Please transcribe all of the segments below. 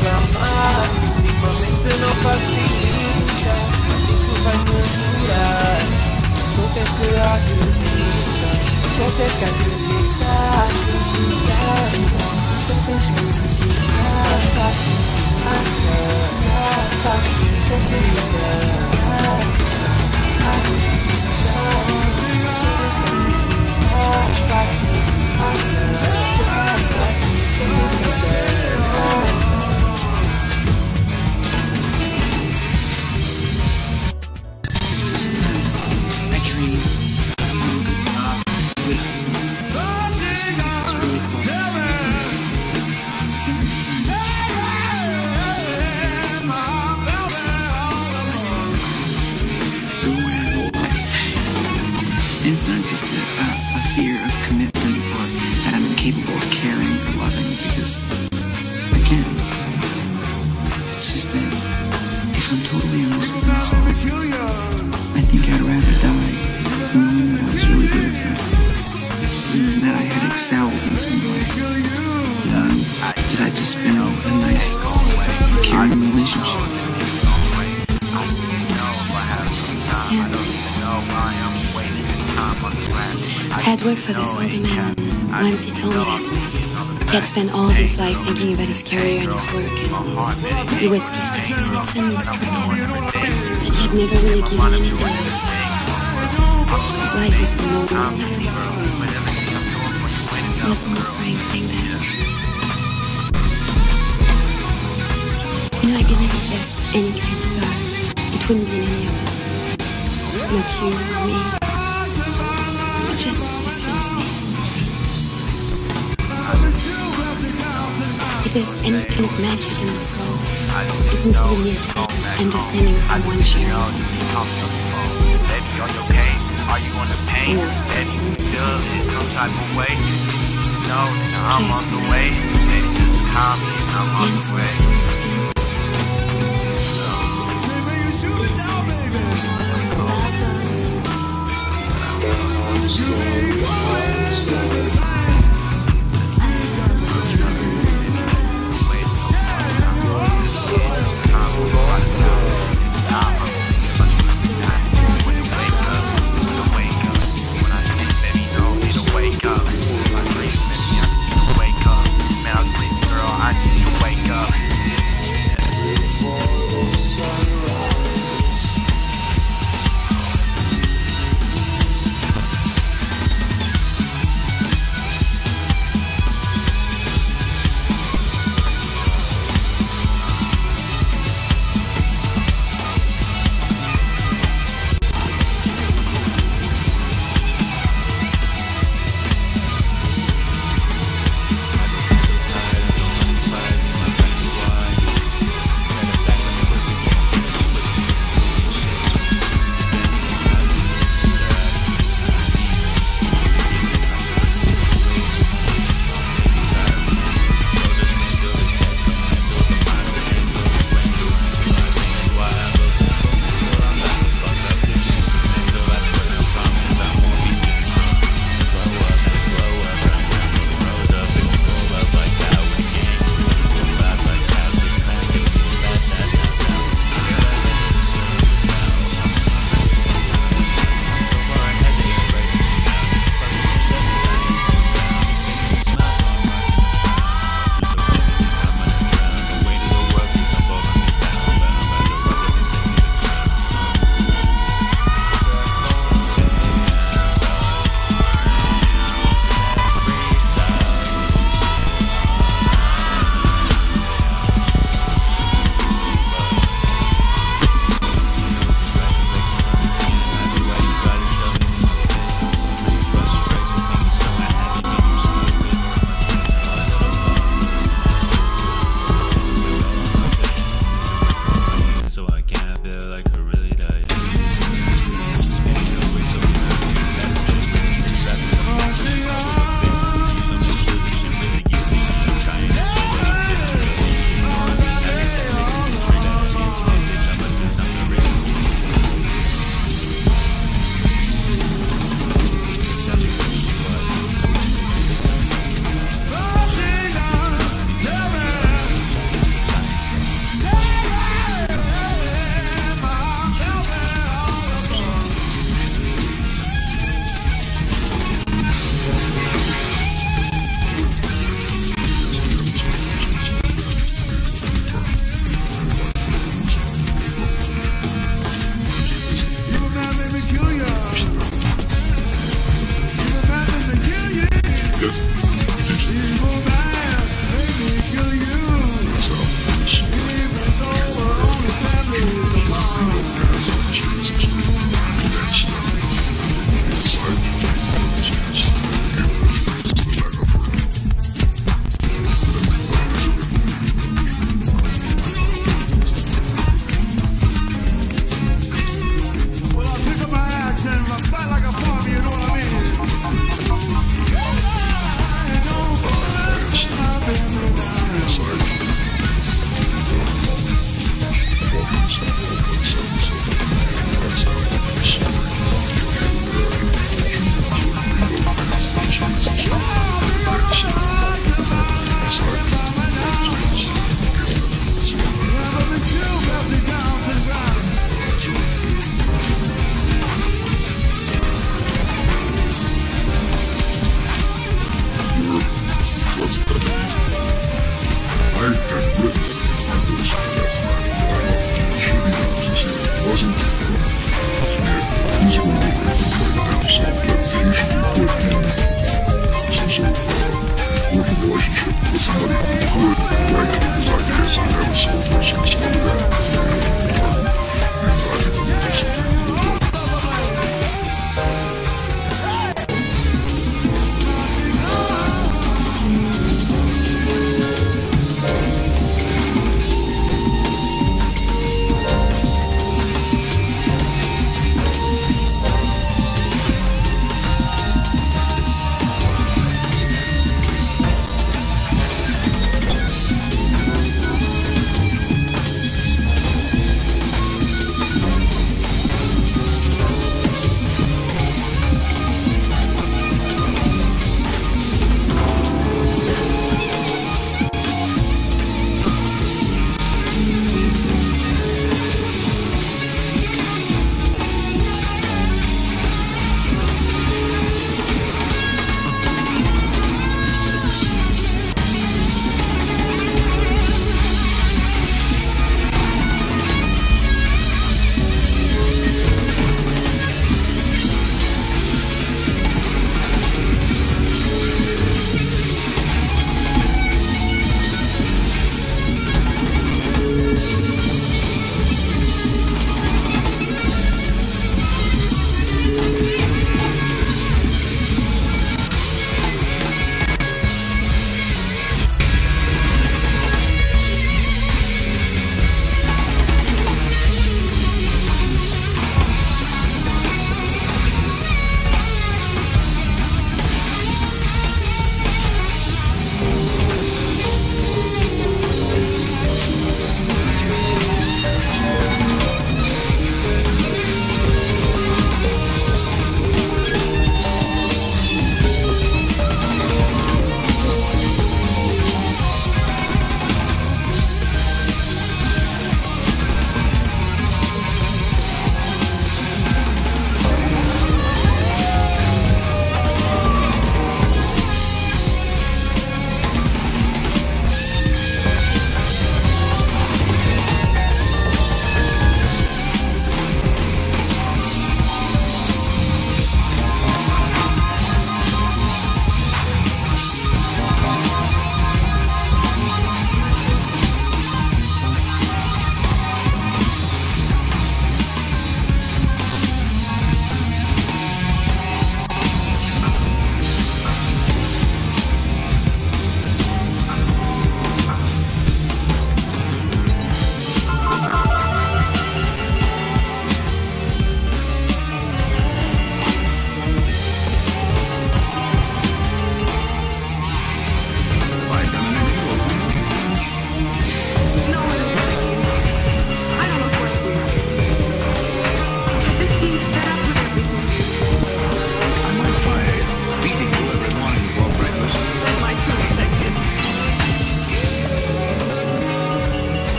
pra amar. Em momento não faz sentido, isso vai durar. Só tens que acreditar, só tens que acreditar. Só tens que acreditar, só tens que it's not just a fear of commitment or that I'm incapable of caring or loving, because, again, it's just that if I'm totally honest with myself, I think I'd rather die knowing that I was really good at something, that I had excelled in some way. Did I just spend a nice, caring relationship? Yeah. I had worked for this older man once. He told me that he had spent all his life thinking about his career and his work, and he was 50 minutes in this career, but he had never really given anything of his life. His life was for no one. I was almost crying saying that. You know, I could never guess any kind of God. It wouldn't be in any of us. Not you, not me. Just this little space in between. If there's any kind of magic in this world, it means we need to understanding someone sharing something. Baby, are you okay? Are you on the pain? Baby, still in some type of way. No, I'm on the way. Baby, just calm me, I'm on the way.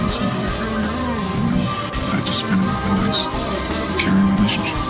things that I just spend my life carrying a relationship.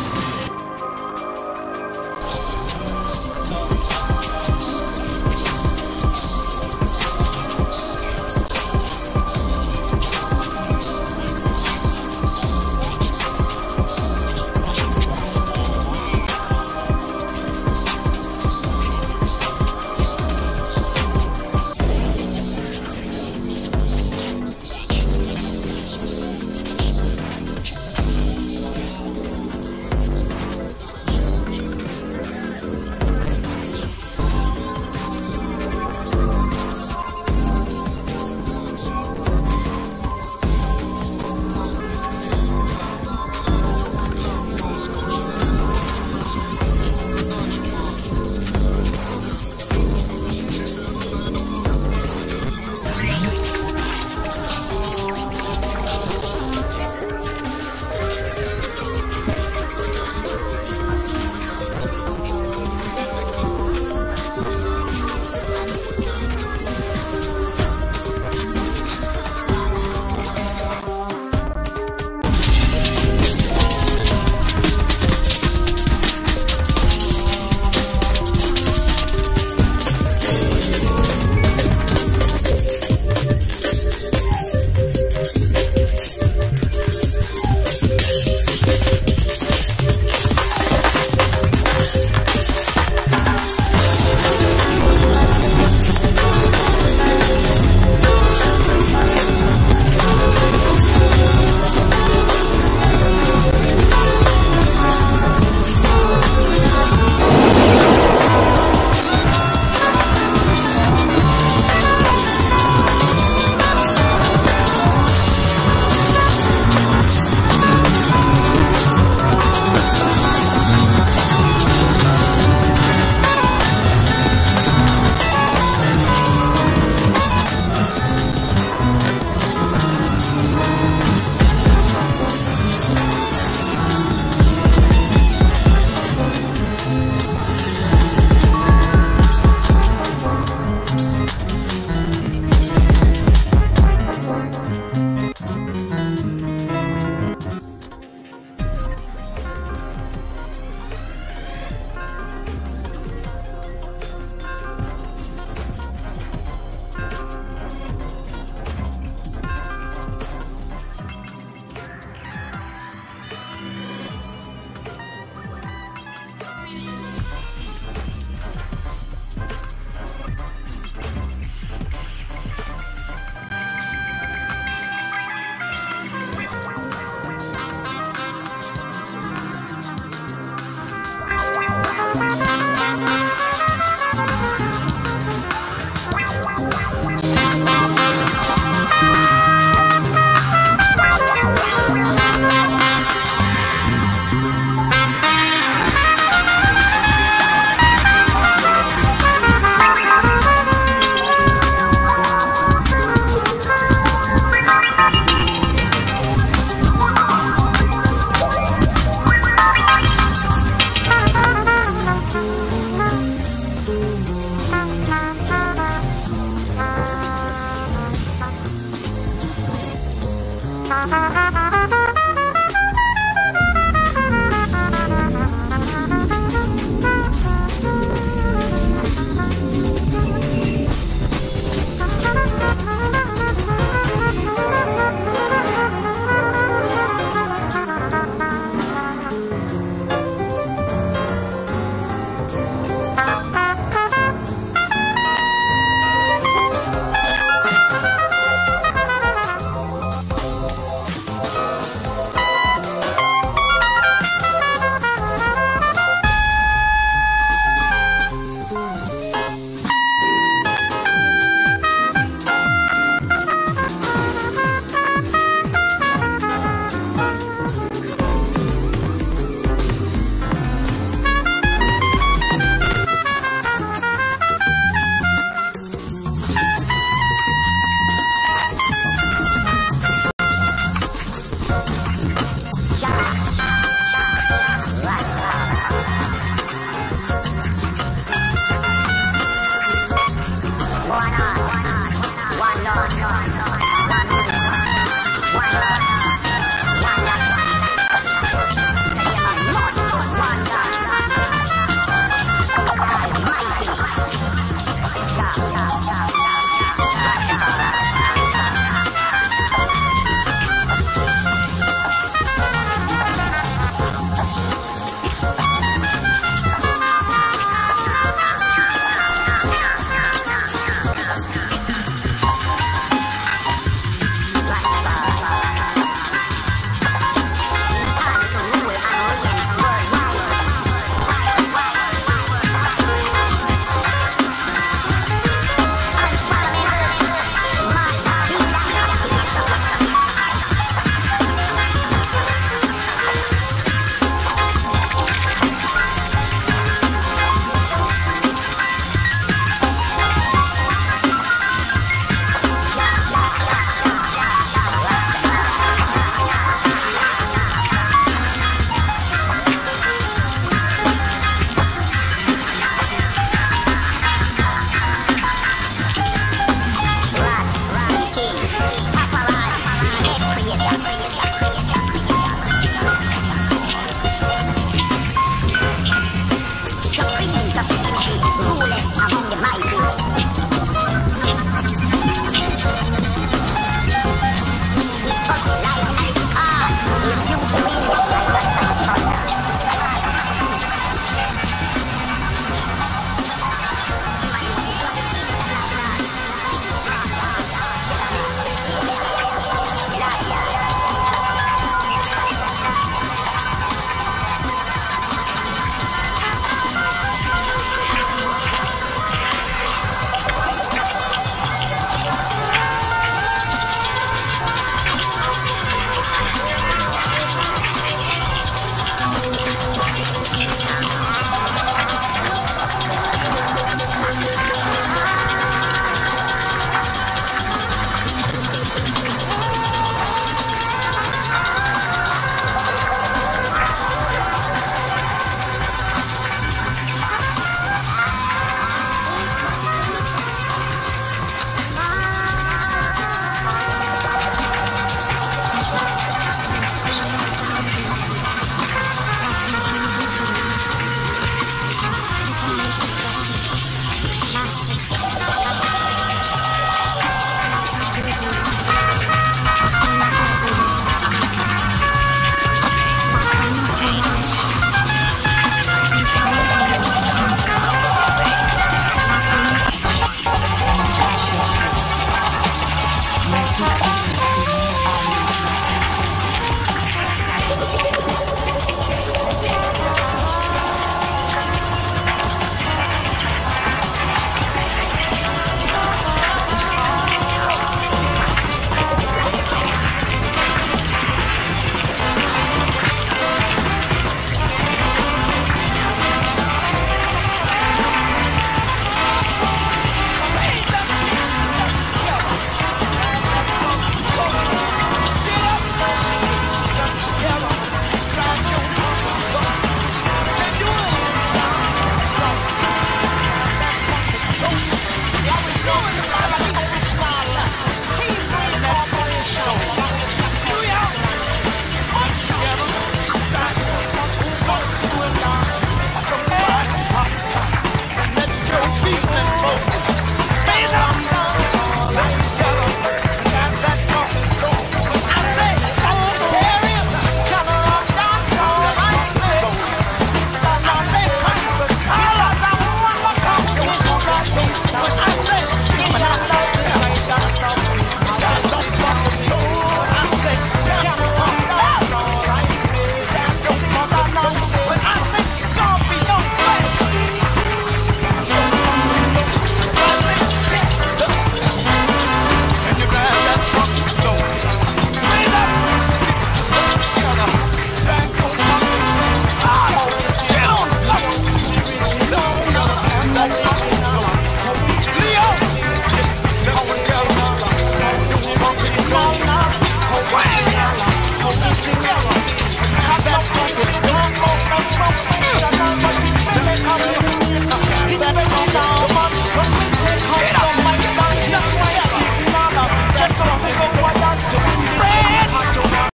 Why not?